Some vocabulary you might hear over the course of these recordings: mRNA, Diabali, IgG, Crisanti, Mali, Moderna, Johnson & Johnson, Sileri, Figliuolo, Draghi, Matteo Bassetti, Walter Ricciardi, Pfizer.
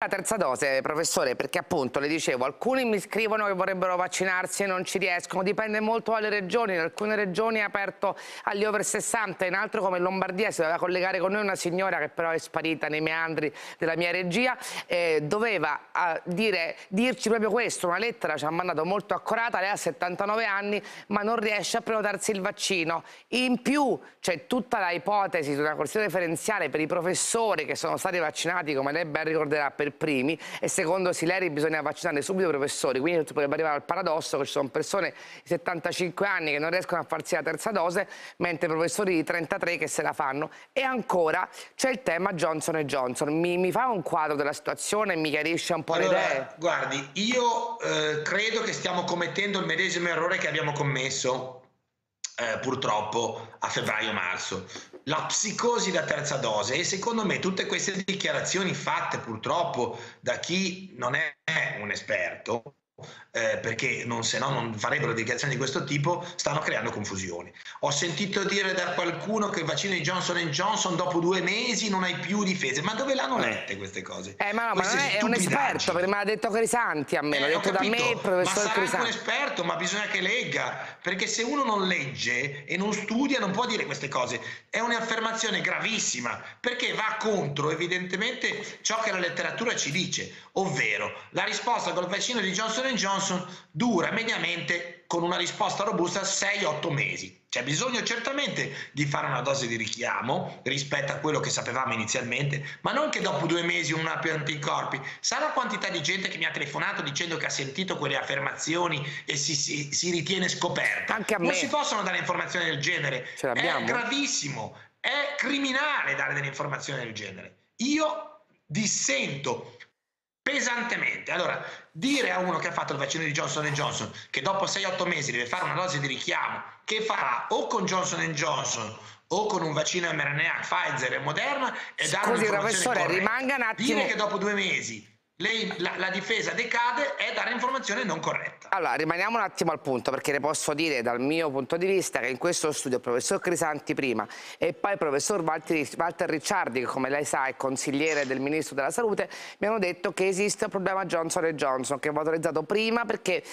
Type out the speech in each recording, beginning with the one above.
La terza dose, professore, perché appunto le dicevo, alcuni mi scrivono che vorrebbero vaccinarsi e non ci riescono, dipende molto dalle regioni, in alcune regioni è aperto agli over 60, in altre come in Lombardia si doveva collegare con noi una signora che però è sparita nei meandri della mia regia, doveva dirci proprio questo, una lettera ci ha mandato molto accurata, lei ha 79 anni ma non riesce a prenotarsi il vaccino, in più c'è tutta la ipotesi di una corsia referenziale per i professori che sono stati vaccinati, come lei ben ricorderà, per primi, e secondo Sileri bisogna vaccinare subito i professori, quindi potrebbe arrivare al paradosso che ci sono persone di 75 anni che non riescono a farsi la terza dose mentre professori di 33 che se la fanno. E ancora c'è il tema Johnson & Johnson, mi fa un quadro della situazione e mi chiarisce un po' le idee? Guardi, io credo che stiamo commettendo il medesimo errore che abbiamo commesso purtroppo a febbraio-marzo, la psicosi da terza dose, e secondo me tutte queste dichiarazioni fatte purtroppo da chi non è un esperto, perché se no non farebbero dichiarazioni di questo tipo, stanno creando confusione. Ho sentito dire da qualcuno che il vaccino di Johnson & Johnson dopo 2 mesi non hai più difese, ma dove l'hanno lette queste cose? Ma no, ma non è un esperto, perché me l'ha detto Crisanti a me, l'ha detto da me il professor Crisanti. Ma sarà un esperto, ma bisogna che legga, perché se uno non legge e non studia non può dire queste cose. È un'affermazione gravissima, perché va contro evidentemente ciò che la letteratura ci dice, ovvero la risposta col vaccino di Johnson Johnson dura mediamente, con una risposta robusta, 6-8 mesi. C'è bisogno certamente di fare una dose di richiamo rispetto a quello che sapevamo inizialmente, ma non che dopo 2 mesi non abbia anticorpi. Sa la quantità di gente che mi ha telefonato dicendo che ha sentito quelle affermazioni e si ritiene scoperta? Anche a me. Non si possono dare informazioni del genere. Ce l'abbiamo. È gravissimo, è criminale dare delle informazioni del genere. Io dissento pesantemente. Allora, dire a uno che ha fatto il vaccino di Johnson & Johnson che dopo 6-8 mesi deve fare una dose di richiamo che farà o con Johnson & Johnson o con un vaccino mRNA, Pfizer e Moderna, è dare un'informazione corretta. Dire che dopo 2 mesi la difesa decade è dare informazione non corretta. Allora, rimaniamo un attimo al punto, perché le posso dire dal mio punto di vista che in questo studio il professor Crisanti prima e poi il professor Walter Ricciardi, che come lei sa è consigliere del Ministro della Salute, mi hanno detto che esiste un problema Johnson & Johnson, che va autorizzato prima perché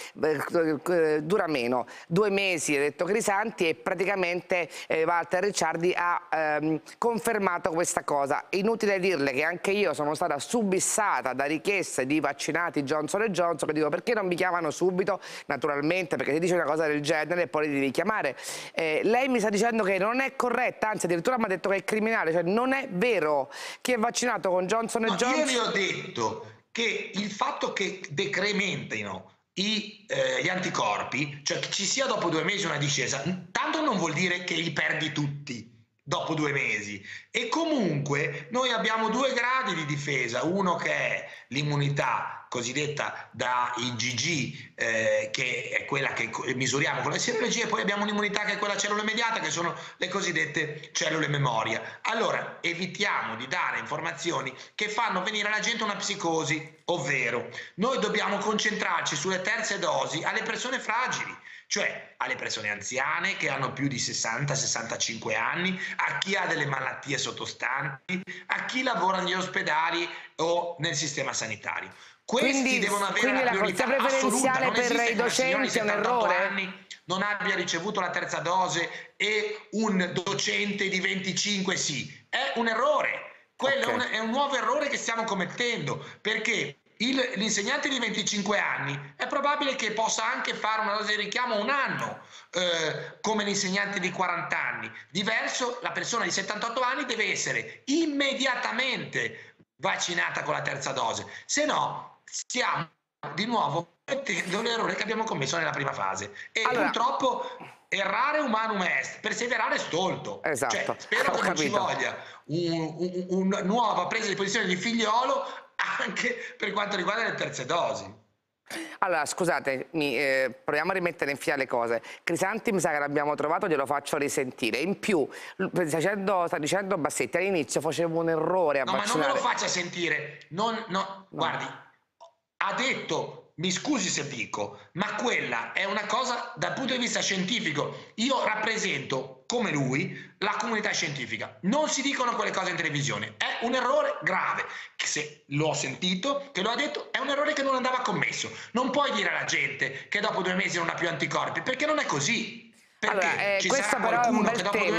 dura meno. 2 mesi, ha detto Crisanti, e praticamente Walter Ricciardi ha confermato questa cosa. Inutile dirle che anche io sono stata subissata da richieste di vaccinati Johnson & Johnson, che dico perché non mi chiamano subito, naturalmente, perché ti dice una cosa del genere e poi li devi chiamare. Lei mi sta dicendo che non è corretta, anzi addirittura mi ha detto che è criminale, cioè non è vero. Chi è vaccinato con Johnson & Johnson... Io vi ho detto che il fatto che decrementino gli anticorpi, cioè che ci sia dopo 2 mesi una discesa, tanto non vuol dire che li perdi tutti dopo 2 mesi, e comunque noi abbiamo 2 gradi di difesa, uno che è l'immunità cosiddetta da IgG, che è quella che misuriamo con la sierologia, e poi abbiamo un'immunità che è quella cellulomediata, che sono le cosiddette cellule memoria. Allora evitiamo di dare informazioni che fanno venire alla gente una psicosi, ovvero noi dobbiamo concentrarci sulle terze dosi alle persone fragili, cioè alle persone anziane che hanno più di 60-65 anni, a chi ha delle malattie sottostanti, a chi lavora negli ospedali o nel sistema sanitario. Quindi, devono avere la priorità preferenziale per i docenti, è un errore? Anni non abbia ricevuto la terza dose e un docente di 25 sì, è un errore. Quello è un nuovo errore che stiamo commettendo, perché l'insegnante di 25 anni è probabile che possa anche fare una dose di richiamo 1 anno, come l'insegnante di 40 anni. Diverso, la persona di 78 anni deve essere immediatamente vaccinata con la terza dose, se no stiamo di nuovo commettendo l'errore che abbiamo commesso nella prima fase. E allora, purtroppo, errare umanum est, perseverare stolto. Esatto. Cioè, spero che non ci voglia una nuova presa di posizione di Figliuolo anche per quanto riguarda le terze dosi. Allora, scusatemi, proviamo a rimettere in fila le cose. Crisanti mi sa che l'abbiamo trovato, glielo faccio risentire. In più, sta dicendo Bassetti, all'inizio facevo un errore a vaccinare. Ma non me lo faccia sentire. No. Guardi, ha detto mi scusi se dico, ma quella è una cosa dal punto di vista scientifico. Io rappresento, come lui, la comunità scientifica. Non si dicono quelle cose in televisione, è un errore grave. Se l'ho sentito, che lo ha detto, è un errore che non andava commesso. Non puoi dire alla gente che dopo 2 mesi non ha più anticorpi, perché non è così. Perché allora, ci sarà qualcuno che dopo 2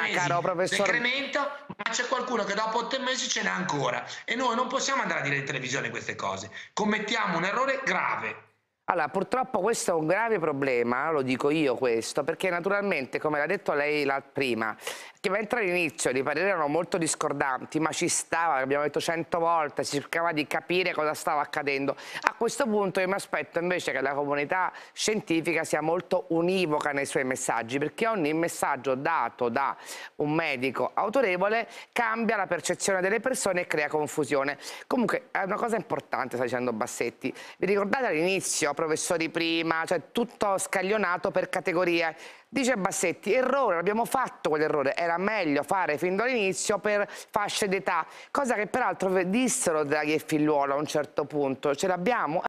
mesi decrementa, ma c'è qualcuno che dopo 8 mesi ce n'è ancora. E noi non possiamo andare a dire in televisione queste cose. Commettiamo un errore grave. Allora, purtroppo questo è un grave problema, lo dico io questo, perché naturalmente, come l'ha detto lei prima, che mentre all'inizio i pareri erano molto discordanti, ma ci stava, abbiamo detto 100 volte, si cercava di capire cosa stava accadendo. A questo punto io mi aspetto invece che la comunità scientifica sia molto univoca nei suoi messaggi, perché ogni messaggio dato da un medico autorevole cambia la percezione delle persone e crea confusione. Comunque è una cosa importante, sta dicendo Bassetti. Vi ricordate all'inizio, professori prima, cioè tutto scaglionato per categorie. Dice Bassetti, errore, abbiamo fatto quell'errore, era meglio fare fin dall'inizio per fasce d'età, cosa che peraltro dissero Draghi e Figliuolo a un certo punto, ce l'abbiamo?